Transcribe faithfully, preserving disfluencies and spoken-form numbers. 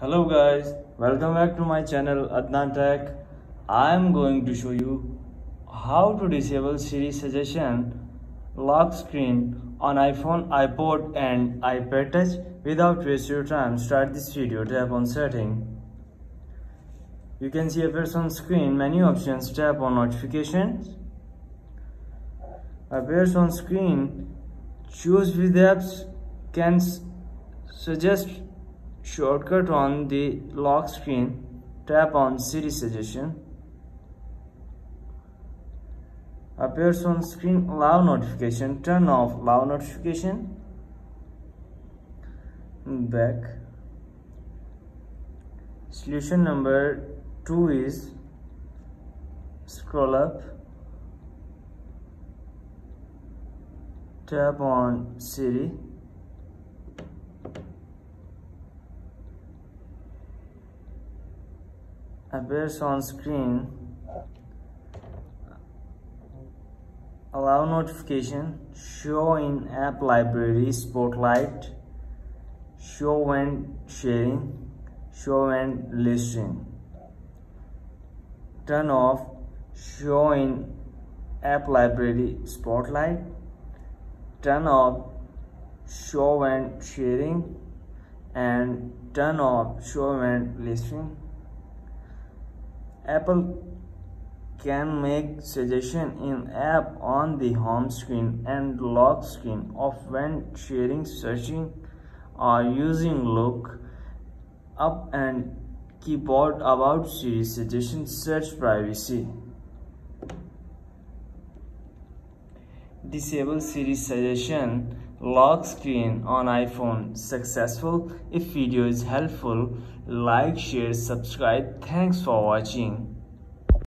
Hello guys, welcome back to my channel Adnan Tech. I am going to show you how to disable Siri suggestion lock screen on iPhone, iPod and iPod Touch. Without waste your time, start this video. Tap on setting. You can see appears on screen menu options. Tap on notifications. Appears on screen, choose which apps can suggest shortcut on the lock screen. Tap on Siri suggestion. Appears on screen allow notification. Turn off allow notification. Back. Solution number two is scroll up. Tap on Siri. Appears on screen allow notification, show in app library, spotlight, show when sharing, show when listening. Turn off show in app library, spotlight. Turn off show when sharing and turn off show when listening. Apple can make suggestion in app on the home screen and lock screen of when sharing, searching or using. Look up and keyboard about Siri suggestion search privacy. Disable Siri suggestion lock screen on iPhone successful. If video is helpful, like, share, subscribe. Thanks for watching.